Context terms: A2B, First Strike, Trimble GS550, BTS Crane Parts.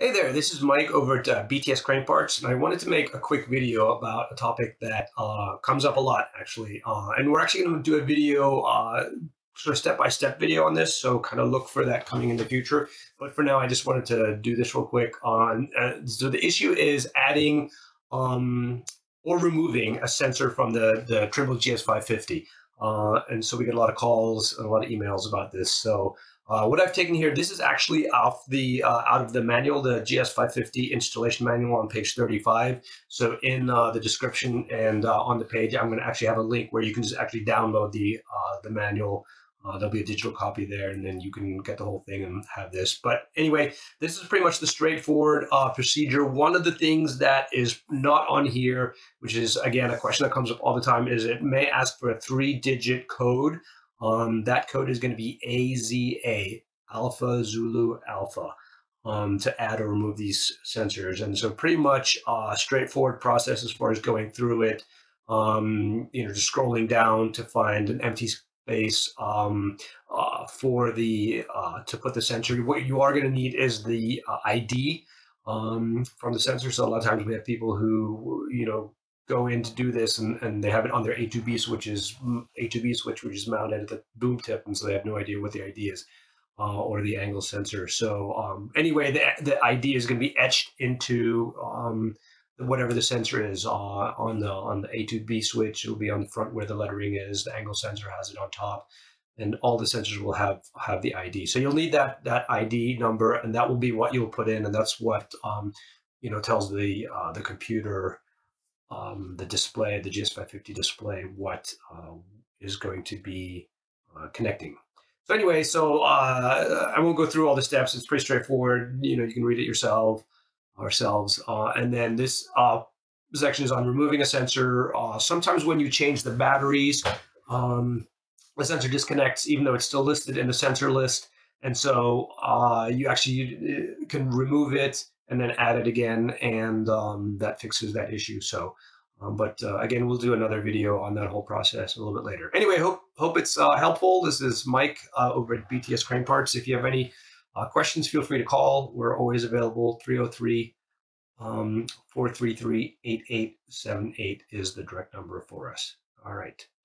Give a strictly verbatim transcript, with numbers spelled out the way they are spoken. Hey there, this is Mike over at uh, B T S Crane Parts, and I wanted to make a quick video about a topic that uh, comes up a lot, actually. Uh, and we're actually going to do a video, uh, sort of step-by-step video on this, so kind of look for that coming in the future. But for now, I just wanted to do this real quick on, uh, so the issue is adding um, or removing a sensor from the, the Trimble G S five fifty. Uh, and so we get a lot of calls and a lot of emails about this. So uh, what I've taken here, this is actually off the uh, out of the manual, the G S five fifty installation manual on page thirty-five. So in uh, the description and uh, on the page, I'm going to actually have a link where you can just actually download the uh, the manual. Uh, there'll be a digital copy there, and then you can get the whole thing and have this. But anyway, this is pretty much the straightforward uh, procedure. One of the things that is not on here, which is, again, a question that comes up all the time, is it may ask for a three-digit code. Um, that code is going to be A Z A, Alpha Zulu Alpha, um, to add or remove these sensors. And so pretty much uh, straightforward process as far as going through it, um, you know, just scrolling down to find an empty Base, um, uh, for the uh, to put the sensor. What you are going to need is the uh, I D um, from the sensor. So a lot of times we have people who, you know, go in to do this and, and they have it on their A two B switch, which is A two B switch, which is mounted at the boom tip, and so they have no idea what the I D is uh, or the angle sensor. So um, anyway, the the I D is going to be etched into um, whatever the sensor is uh, on the on the A two B switch. It will be on the front where the lettering is. The angle sensor has it on top, and all the sensors will have have the I D. So you'll need that that I D number, and that will be what you'll put in, and that's what um, you know, tells the uh, the computer, um, the display, the G S five fifty display, what uh, is going to be uh, connecting. So anyway, so uh, I won't go through all the steps. It's pretty straightforward. You know, you can read it yourself. Ourselves. Uh, and then this uh, section is on removing a sensor. Uh, sometimes when you change the batteries, um, the sensor disconnects, even though it's still listed in the sensor list. And so uh, you actually can remove it and then add it again, and um, that fixes that issue. So, um, but uh, again, we'll do another video on that whole process a little bit later. Anyway, hope, hope it's uh, helpful. This is Mike uh, over at B T S Crane Parts. If you have any Uh, questions, feel free to call. We're always available. three oh three, four three three, eight eight seven eight is the direct number for us. All right.